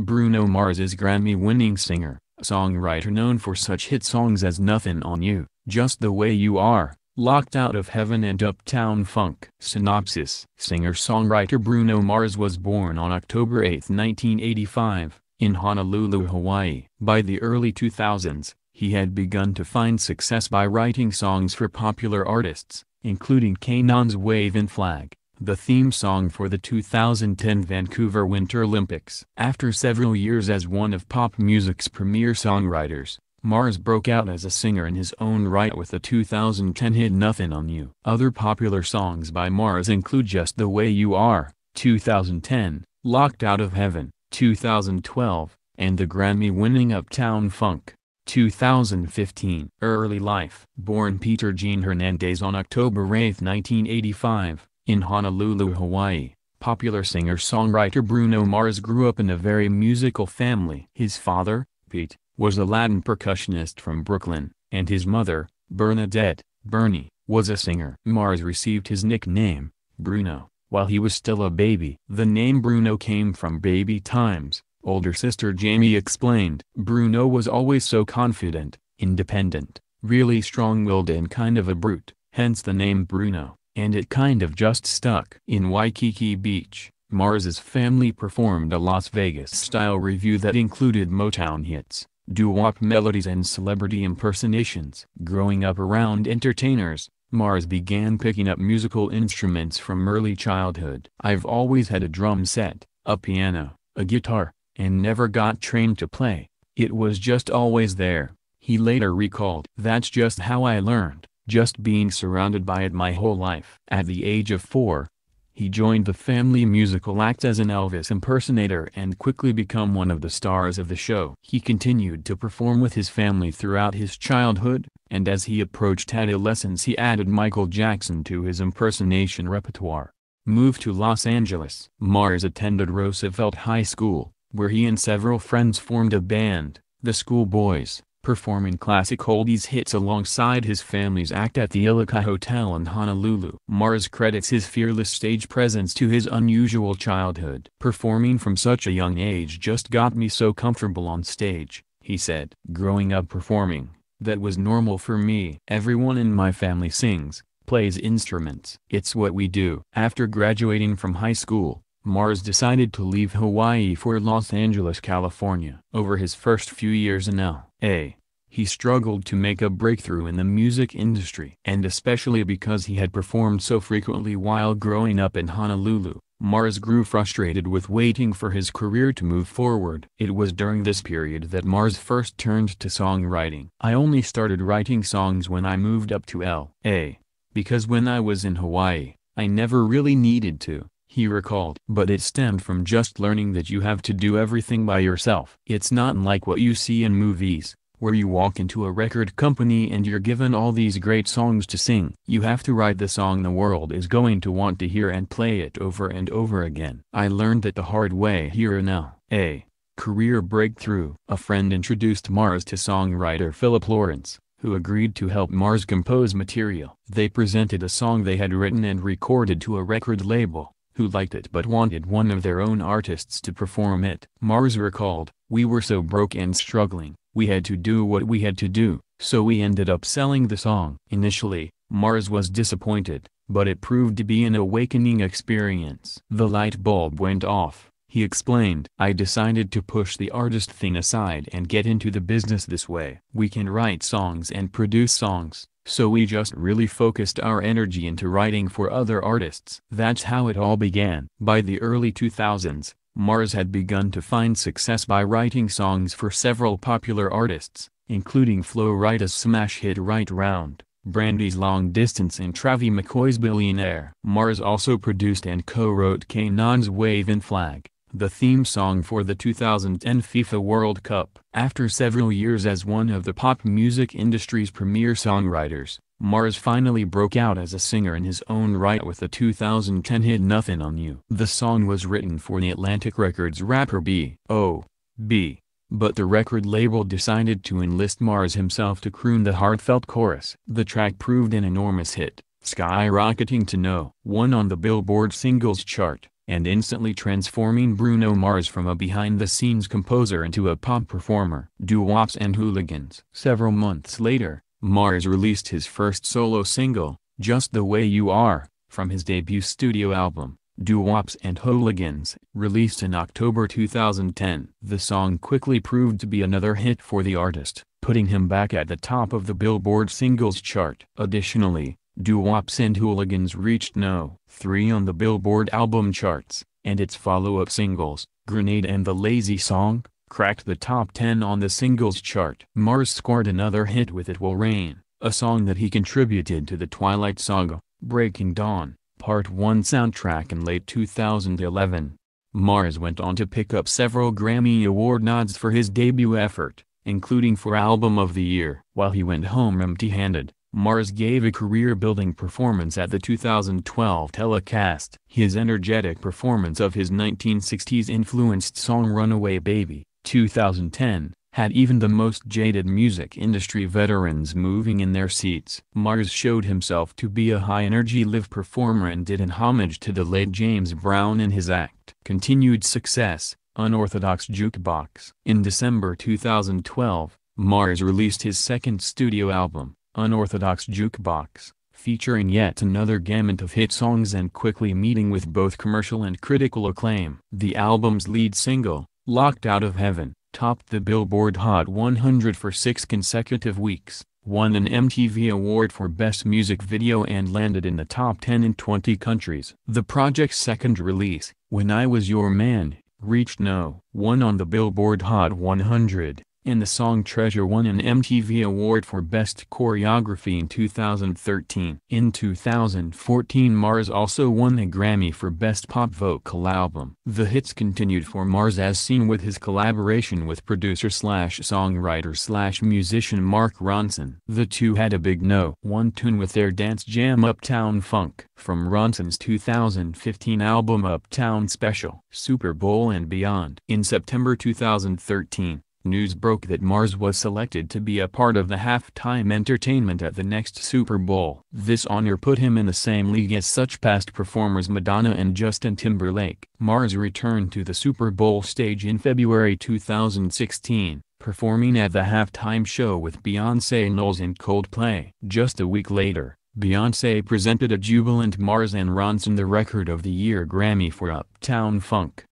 Bruno Mars is Grammy-winning singer, songwriter known for such hit songs as Nothin' on You, Just the Way You Are, Locked Out of Heaven and Uptown Funk. Synopsis. Singer-songwriter Bruno Mars was born on October 8, 1985, in Honolulu, Hawaii. By the early 2000s, he had begun to find success by writing songs for popular artists, including K'naan's Wavin' Flag, the theme song for the 2010 Vancouver Winter Olympics. After several years as one of pop music's premier songwriters, Mars broke out as a singer in his own right with the 2010 hit Nothin' on You. Other popular songs by Mars include Just the Way You Are, 2010, Locked Out of Heaven, 2012, and the Grammy-winning Uptown Funk, 2015. Early life. Born Peter Gene Hernandez on October 8, 1985. In Honolulu, Hawaii, popular singer-songwriter Bruno Mars grew up in a very musical family. His father, Pete, was a Latin percussionist from Brooklyn, and his mother, Bernadette, Bernie, was a singer. Mars received his nickname, Bruno, while he was still a baby. The name Bruno came from baby times, older sister Jamie explained. Bruno was always so confident, independent, really strong-willed and kind of a brute, hence the name Bruno. And it kind of just stuck. In Waikiki Beach, Mars's family performed a Las Vegas-style review that included Motown hits, doo-wop melodies and celebrity impersonations. Growing up around entertainers, Mars began picking up musical instruments from early childhood. I've always had a drum set, a piano, a guitar, and never got trained to play. It was just always there, he later recalled. That's just how I learned. Just being surrounded by it my whole life. At the age of 4, he joined the family musical act as an Elvis impersonator and quickly became one of the stars of the show. He continued to perform with his family throughout his childhood, and as he approached adolescence he added Michael Jackson to his impersonation repertoire. Moved to Los Angeles. Mars attended Roosevelt High School, where he and several friends formed a band, the Schoolboys, performing classic oldies hits alongside his family's act at the Iloka Hotel in Honolulu. Mars credits his fearless stage presence to his unusual childhood. Performing from such a young age just got me so comfortable on stage, he said. Growing up performing, that was normal for me. Everyone in my family sings, plays instruments. It's what we do. After graduating from high school, Mars decided to leave Hawaii for Los Angeles, California. Over his first few years in L.A., he struggled to make a breakthrough in the music industry. And especially because he had performed so frequently while growing up in Honolulu, Mars grew frustrated with waiting for his career to move forward. It was during this period that Mars first turned to songwriting. I only started writing songs when I moved up to L.A., because when I was in Hawaii, I never really needed to. He recalled. But it stemmed from just learning that you have to do everything by yourself. It's not like what you see in movies, where you walk into a record company and you're given all these great songs to sing. You have to write the song the world is going to want to hear and play it over and over again. I learned that the hard way here in L.A. Career breakthrough. A friend introduced Mars to songwriter Philip Lawrence, who agreed to help Mars compose material. They presented a song they had written and recorded to a record label, who liked it but wanted one of their own artists to perform it. Mars recalled, we were so broke and struggling, we had to do what we had to do, so we ended up selling the song. Initially, Mars was disappointed, but it proved to be an awakening experience. The light bulb went off, he explained. I decided to push the artist thing aside and get into the business this way. We can write songs and produce songs. So we just really focused our energy into writing for other artists. That's how it all began. By the early 2000s, Mars had begun to find success by writing songs for several popular artists, including Flo Rida's smash hit Right Round, Brandy's Long Distance and Travie McCoy's Billionaire. Mars also produced and co-wrote K'naan's Wavin' Flag, the theme song for the 2010 FIFA World Cup. After several years as one of the pop music industry's premier songwriters, Mars finally broke out as a singer in his own right with the 2010 hit Nothin' on You. The song was written for the Atlantic Records rapper B. O. B., but the record label decided to enlist Mars himself to croon the heartfelt chorus. The track proved an enormous hit, skyrocketing to No. 1 on the Billboard Singles Chart, and instantly transforming Bruno Mars from a behind-the-scenes composer into a pop performer. Doo-wops and hooligans. Several months later, Mars released his first solo single, Just the Way You Are, from his debut studio album, Doo-wops and Hooligans, released in October 2010. The song quickly proved to be another hit for the artist, putting him back at the top of the Billboard singles chart. Additionally, Doo-wops and Hooligans reached No. 3 on the Billboard album charts, and its follow-up singles, Grenade and The Lazy Song, cracked the top 10 on the singles chart. Mars scored another hit with It Will Rain, a song that he contributed to the Twilight Saga, Breaking Dawn, Part 1 soundtrack in late 2011. Mars went on to pick up several Grammy Award nods for his debut effort, including for Album of the Year. While he went home empty-handed, Mars gave a career-building performance at the 2012 telecast. His energetic performance of his 1960s-influenced song Runaway Baby, 2010, had even the most jaded music industry veterans moving in their seats. Mars showed himself to be a high-energy live performer and did an homage to the late James Brown in his act. Continued success, Unorthodox Jukebox. In December 2012, Mars released his second studio album, Unorthodox Jukebox, featuring yet another gamut of hit songs and quickly meeting with both commercial and critical acclaim. The album's lead single, Locked Out of Heaven, topped the Billboard Hot 100 for 6 consecutive weeks, won an MTV Award for Best Music Video and landed in the top 10 in 20 countries. The project's second release, When I Was Your Man, reached No. 1 on the Billboard Hot 100. And the song Treasure won an MTV Award for Best Choreography in 2013. In 2014, Mars also won a Grammy for Best Pop Vocal Album. The hits continued for Mars as seen with his collaboration with producer/songwriter/musician Mark Ronson. The two had a big No. 1 tune with their dance jam Uptown Funk. From Ronson's 2015 album Uptown Special, Super Bowl and Beyond. In September 2013, news broke that Mars was selected to be a part of the halftime entertainment at the next Super Bowl. This honor put him in the same league as such past performers Madonna and Justin Timberlake. Mars returned to the Super Bowl stage in February 2016, performing at the halftime show with Beyoncé Knowles and Coldplay. Just a week later, Beyoncé presented a jubilant Mars and Ronson the Record of the Year Grammy for Uptown Funk.